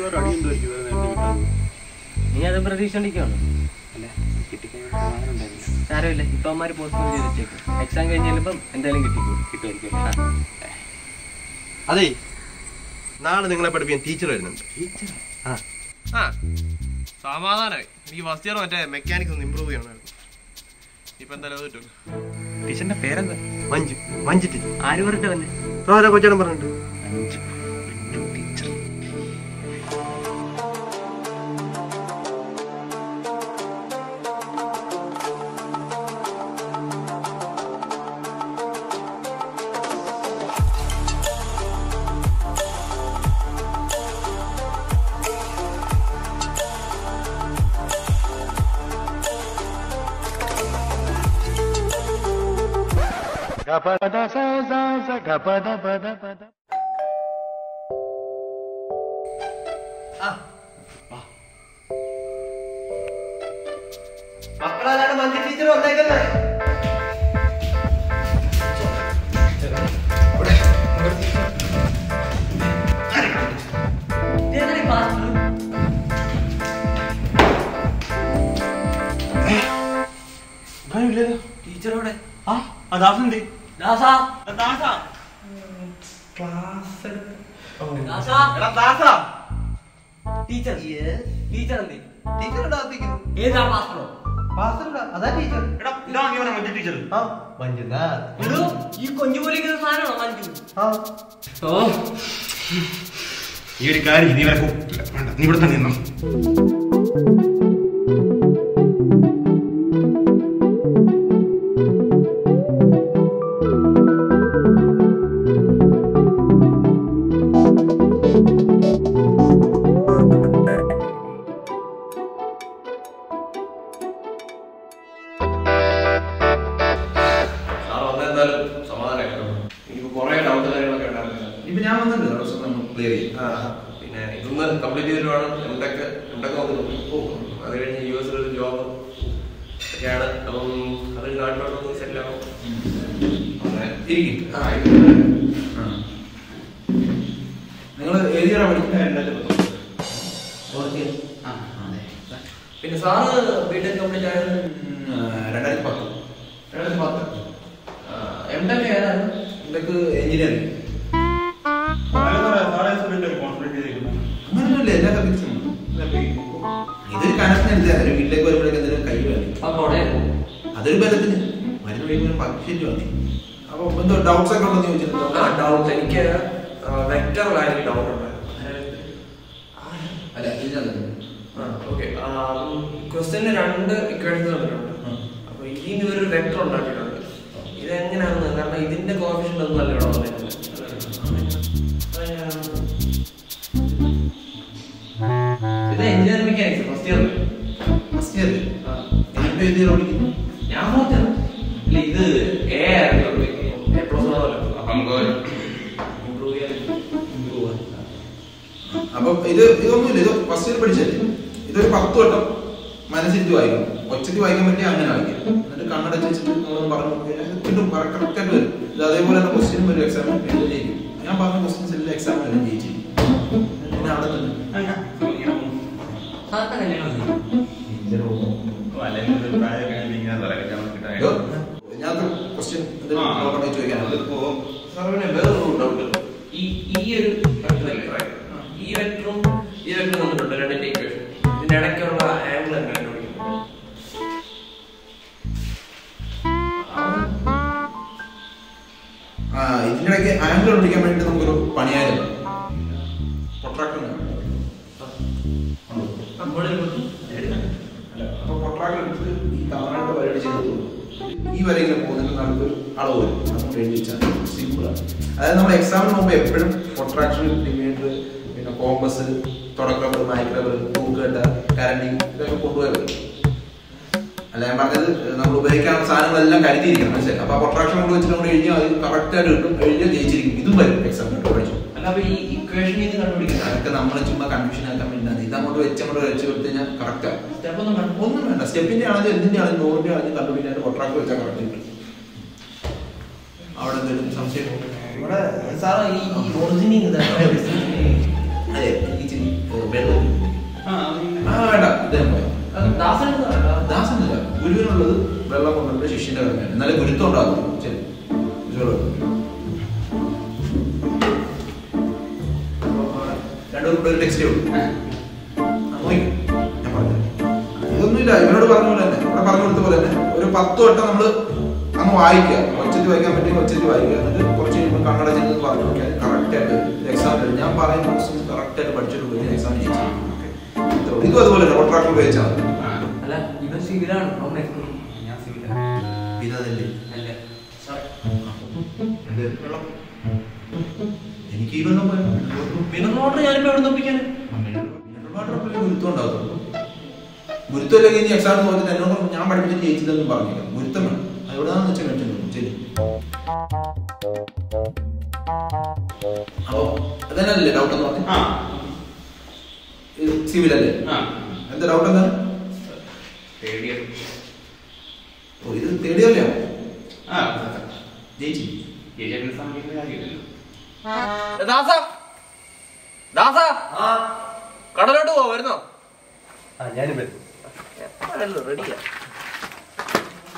I I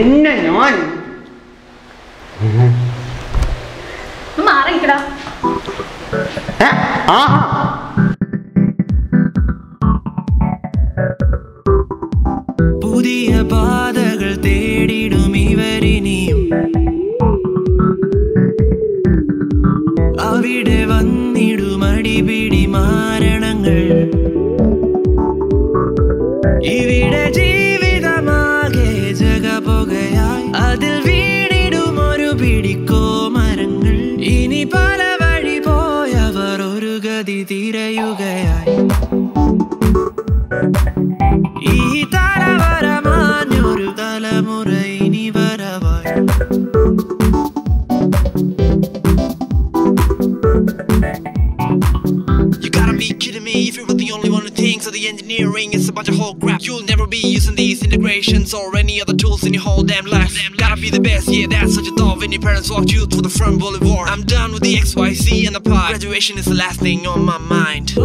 என்ன நான் அம்மா ஆரம்பிக்கடா ஆஹா புதிய பாதைகள் தேடிடும் இவரினியும் அவிடே வந்திடும் அடிபிடி மாரணங்கள் இவிடே ஜீவிதமாகே ஜகபொகையாய் அதில் வீடிடும் ஒரு பிடிக்கோ மரங்கள் இனி பல வழி போய் அவர் ஒரு கதி திரையுகையாய் Engineering is a bunch of whole crap. You'll never be using these integrations or any other tools in your whole damn life. Gotta be the best, yeah, that's what you thought when your parents walked you through the front boulevard. I'm done with the XYZ and the pie. Graduation is the last thing on my mind.